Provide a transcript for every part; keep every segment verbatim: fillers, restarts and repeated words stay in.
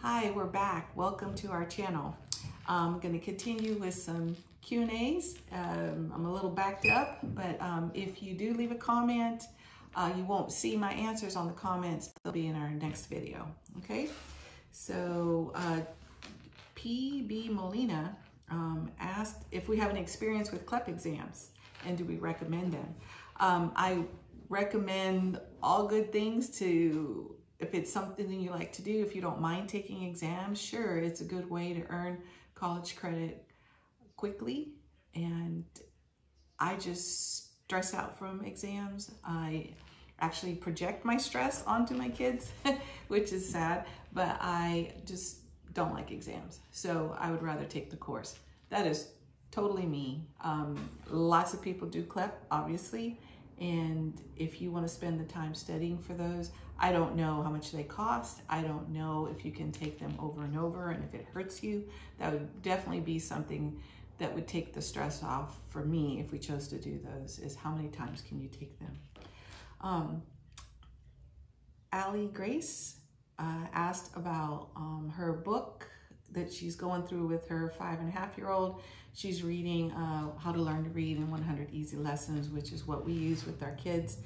Hi, we're back. Welcome to our channel. I'm going to continue with some Q and A's. Um, I'm a little backed up, but um, if you do leave a comment, uh, you won't see my answers on the comments. They'll be in our next video. Okay, so uh, P B Molina um, asked if we have an experience with C L E P exams and do we recommend them. Um, I recommend all good things to if it's something that you like to do, if you don't mind taking exams, sure, it's a good way to earn college credit quickly. And I just stress out from exams. I actually project my stress onto my kids, which is sad, but I just don't like exams. So I would rather take the course. That is totally me. Um, lots of people do C L E P, obviously. And if you want to spend the time studying for those, I don't know how much they cost. I don't know if you can take them over and over and if it hurts you. That would definitely be something that would take the stress off for me if we chose to do those, is how many times can you take them? Um, Allie Grace uh, asked about um, her book that she's going through with her five and a half year old. She's reading uh, How to Learn to Read in one hundred Easy Lessons, which is what we use with our kids.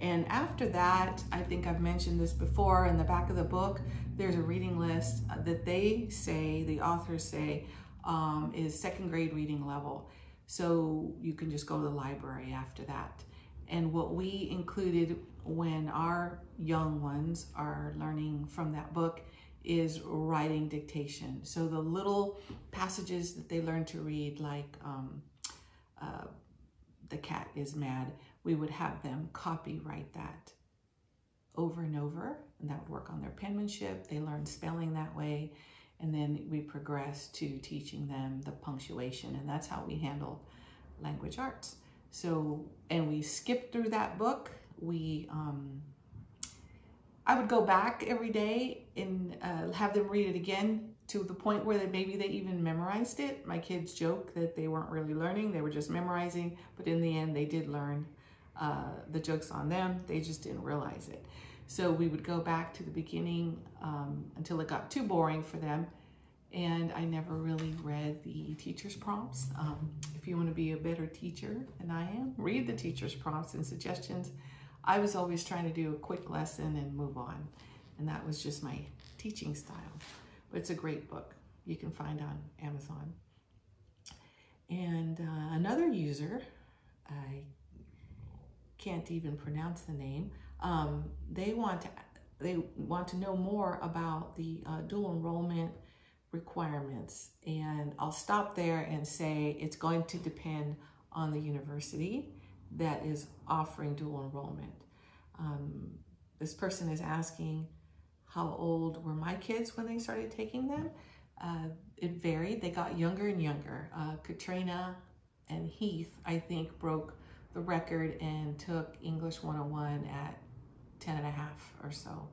And after that, I think I've mentioned this before, in the back of the book, there's a reading list that they say, the authors say, um, is second grade reading level. So you can just go to the library after that. And what we included when our young ones are learning from that book is writing dictation. So the little passages that they learn to read, like um, uh, the cat is mad, we would have them copyright that over and over, and that would work on their penmanship. They learn spelling that way, and then we progress to teaching them the punctuation, and that's how we handled language arts. So, and we skipped through that book. We um, I would go back every day and uh, have them read it again to the point where that maybe they even memorized it. My kids joke that they weren't really learning, they were just memorizing, but in the end they did learn. Uh, the joke's on them, they just didn't realize it. So we would go back to the beginning um, until it got too boring for them, and I never really read the teacher's prompts. Um, if you want to be a better teacher than I am, read the teacher's prompts and suggestions. I was always trying to do a quick lesson and move on. And that was just my teaching style. But it's a great book. You can find on Amazon. And uh, another user, I can't even pronounce the name, um, they, want to, they want to know more about the uh, dual enrollment requirements. And I'll stop there and say it's going to depend on the university that is offering dual enrollment. Um, this person is asking, how old were my kids when they started taking them? Uh, it varied, they got younger and younger. Uh, Katrina and Heath, I think, broke the record and took English one oh one at ten and a half or so.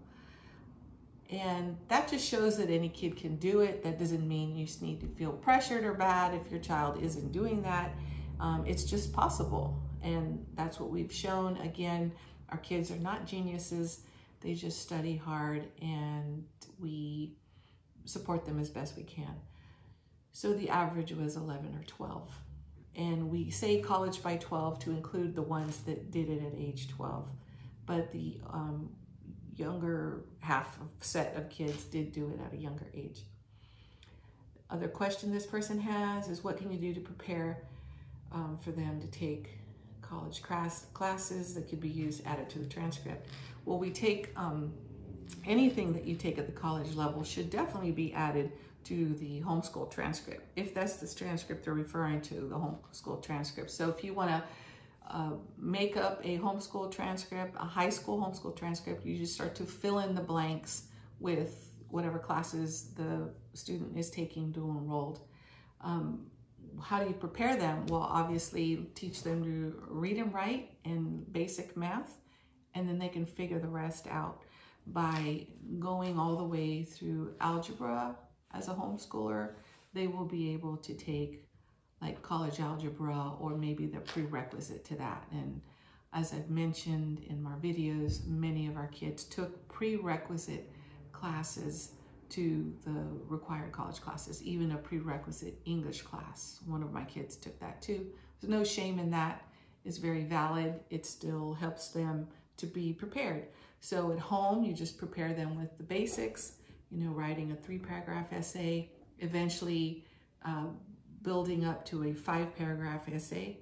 And that just shows that any kid can do it. That doesn't mean you just need to feel pressured or bad if your child isn't doing that. Um, it's just possible. And that's what we've shown. Again, our kids are not geniuses. They just study hard, and we support them as best we can. So the average was eleven or twelve. And we say college by twelve to include the ones that did it at age twelve. But the um, younger half of set of kids did do it at a younger age. Other question this person has is, what can you do to prepare um, for them to take college class, classes that could be used, added to the transcript? Well, we take um, anything that you take at the college level should definitely be added to the homeschool transcript, if that's the transcript they're referring to, the homeschool transcript. So if you want to uh, make up a homeschool transcript, a high school homeschool transcript, you just start to fill in the blanks with whatever classes the student is taking dual enrolled. Um, How do you prepare them? Well, obviously teach them to read and write and basic math, and then they can figure the rest out by going all the way through algebra. As a homeschooler, they will be able to take like college algebra or maybe the prerequisite to that. And as I've mentioned in my videos, many of our kids took prerequisite classes to the required college classes, even a prerequisite English class. One of my kids took that too. There's no shame in that. It's very valid. It still helps them to be prepared. So at home, you just prepare them with the basics, you know, writing a three paragraph essay, eventually uh, building up to a five paragraph essay,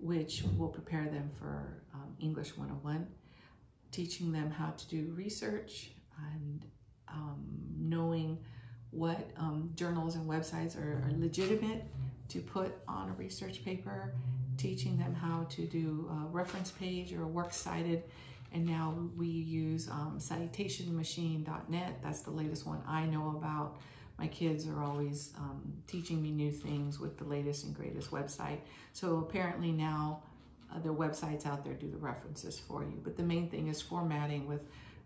which will prepare them for um, English one oh one, teaching them how to do research and um, knowing what um, journals and websites are, are legitimate to put on a research paper, teaching them how to do a reference page or a works cited. And now we use um, Citation Machine dot net. That's the latest one I know about. My kids are always um, teaching me new things with the latest and greatest website. So apparently now uh, there are websites out there do the references for you. But the main thing is formatting with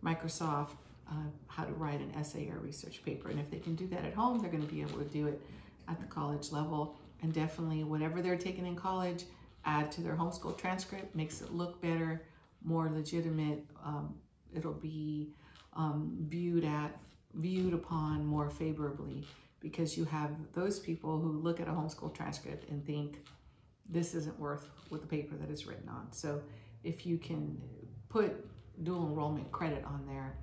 Microsoft, uh, how to write an essay or research paper. And if they can do that at home, they're going to be able to do it at the college level. And definitely whatever they're taking in college, add to their homeschool transcript, makes it look better, more legitimate. Um, it'll be um, viewed at, viewed upon more favorably, because you have those people who look at a homeschool transcript and think this isn't worth what the paper that it's written on. So if you can put dual enrollment credit on there,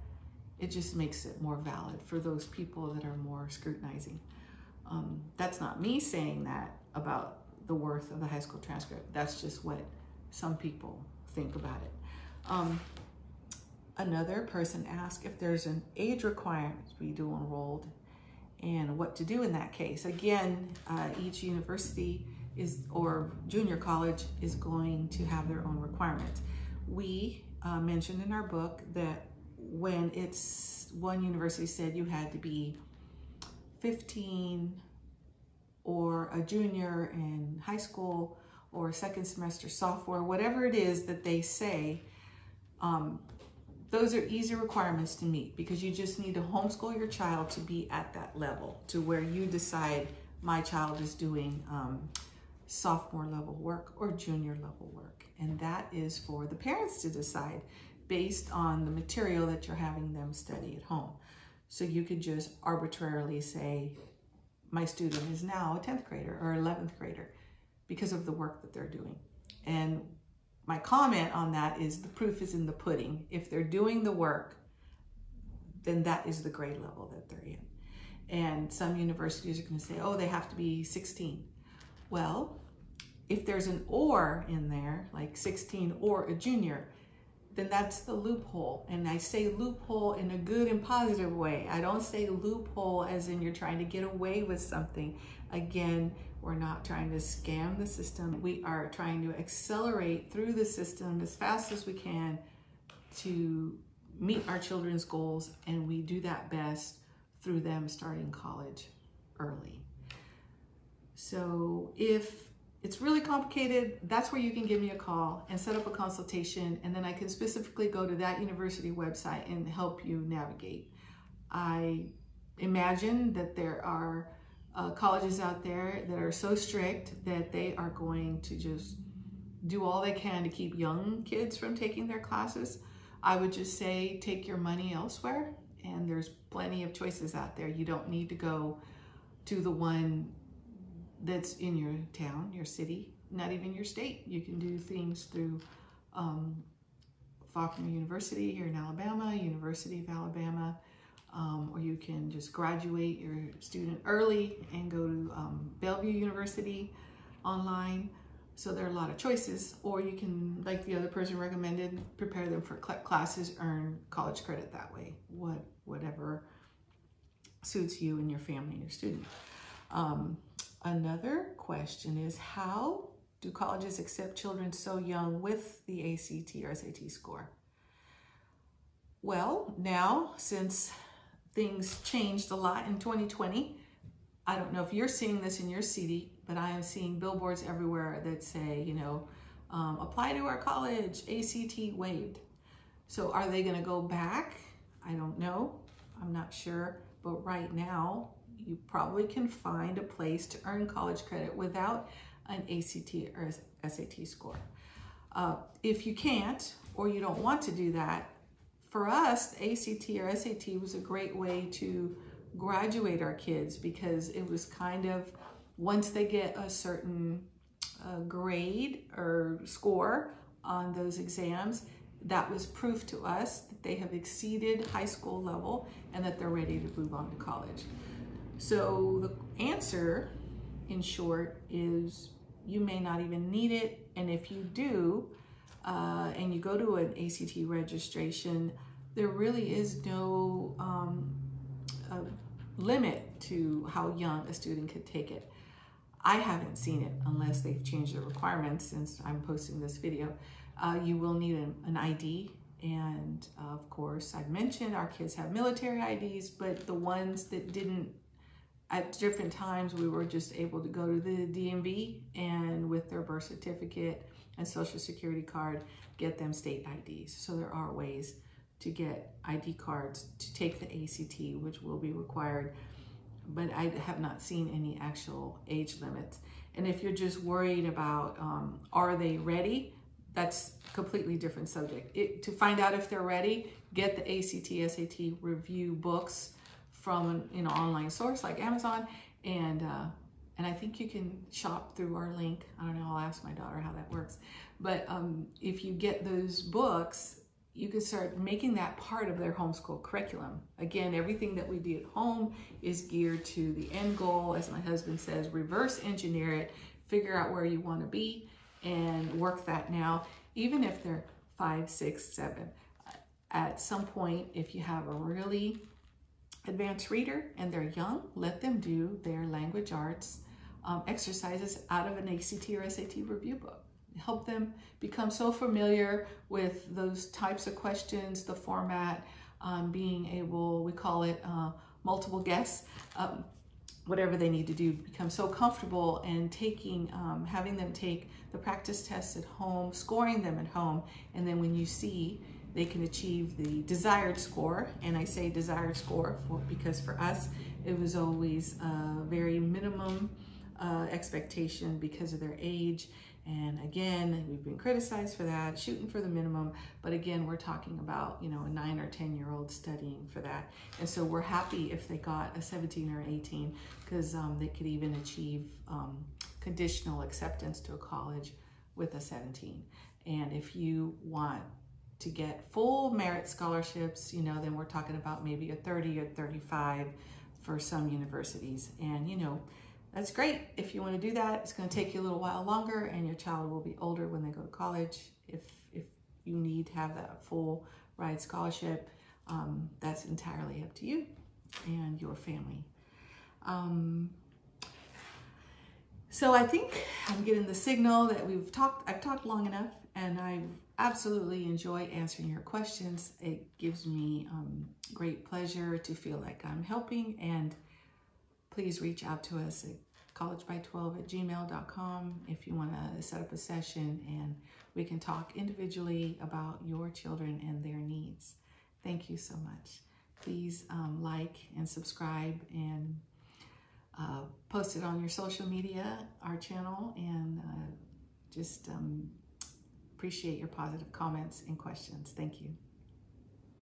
it just makes it more valid for those people that are more scrutinizing. Um, that's not me saying that about the worth of the high school transcript. That's just what some people think about it. Um, Another person asked if there's an age requirement to be dual enrolled and what to do in that case. Again, uh, each university is, or junior college is going to have their own requirements. We uh, mentioned in our book that when it's one university said you had to be fifteen or a junior in high school or second semester sophomore, whatever it is that they say, um, those are easy requirements to meet, because you just need to homeschool your child to be at that level, to where you decide my child is doing um, sophomore level work or junior level work. And that is for the parents to decide based on the material that you're having them study at home. So you could just arbitrarily say, my student is now a tenth grader or eleventh grader because of the work that they're doing. And my comment on that is the proof is in the pudding. If they're doing the work, then that is the grade level that they're in. And some universities are going to say, oh, they have to be sixteen. Well, if there's an or in there, like sixteen or a junior, then that's the loophole. And I say loophole in a good and positive way. I don't say loophole as in you're trying to get away with something. Again, we're not trying to scam the system. We are trying to accelerate through the system as fast as we can to meet our children's goals, and we do that best through them starting college early. So if it's really complicated, that's where you can give me a call and set up a consultation, and then I can specifically go to that university website and help you navigate. I imagine that there are Uh, colleges out there that are so strict that they are going to just do all they can to keep young kids from taking their classes. I would just say take your money elsewhere, and there's plenty of choices out there. You don't need to go to the one that's in your town, your city, not even your state. You can do things through um, Faulkner University here in Alabama, University of Alabama, Um, or you can just graduate your student early and go to um, Bellevue University online. So there are a lot of choices. Or you can, like the other person recommended, prepare them for C L E P classes, earn college credit that way, what, whatever suits you and your family and your student. Um, another question is, how do colleges accept children so young with the A C T or S A T score? Well, now, since things changed a lot in twenty twenty. I don't know if you're seeing this in your city, but I am seeing billboards everywhere that say, you know, um, apply to our college, A C T waived. So are they gonna go back? I don't know, I'm not sure. But right now, you probably can find a place to earn college credit without an A C T or S A T score. Uh, if you can't, or you don't want to do that, for us, the A C T or S A T was a great way to graduate our kids, because it was kind of, once they get a certain uh, grade or score on those exams, that was proof to us that they have exceeded high school level and that they're ready to move on to college. So the answer, in short, is you may not even need it. And if you do, uh, and you go to an A C T registration, there really is no um, uh, limit to how young a student could take it. I haven't seen it, unless they've changed the requirements since I'm posting this video. Uh, you will need an, an I D, and uh, of course, I've mentioned our kids have military I Ds, but the ones that didn't, at different times, we were just able to go to the D M V and with their birth certificate and social security card, get them state I Ds. So there are ways to get I D cards to take the A C T, which will be required, but I have not seen any actual age limits. And if you're just worried about, um, are they ready? That's a completely different subject. It, to find out if they're ready, get the A C T, S A T review books from an you know, online source like Amazon. And, uh, and I think you can shop through our link. I don't know, I'll ask my daughter how that works. But um, if you get those books, you can start making that part of their homeschool curriculum. Again, everything that we do at home is geared to the end goal. As my husband says, reverse engineer it, figure out where you want to be, and work that now, even if they're five, six, seven. At some point, if you have a really advanced reader and they're young, let them do their language arts um, exercises out of an A C T or S A T review book. Help them become so familiar with those types of questions, the format, um, being able, we call it uh, multiple guess, um, whatever they need to do, become so comfortable and taking, um, having them take the practice tests at home, scoring them at home, and then when you see they can achieve the desired score, and I say desired score for, because for us, it was always a very minimum uh, expectation because of their age. And again, we've been criticized for that, shooting for the minimum. But again, we're talking about, you know, a nine or ten year old studying for that. And so we're happy if they got a seventeen or eighteen, because um, they could even achieve um, conditional acceptance to a college with a seventeen. And if you want to get full merit scholarships, you know, then we're talking about maybe a thirty or thirty-five for some universities. And, you know, that's great if you want to do that. It's going to take you a little while longer, and your child will be older when they go to college. If, if you need to have that full ride scholarship, um, that's entirely up to you and your family. Um, so I think I'm getting the signal that we've talked, I've talked long enough, and I absolutely enjoy answering your questions. It gives me um, great pleasure to feel like I'm helping, and please reach out to us at college by twelve at gmail dot com if you want to set up a session, and we can talk individually about your children and their needs. Thank you so much. Please um, like and subscribe, and uh, post it on your social media, our channel, and uh, just um, appreciate your positive comments and questions. Thank you.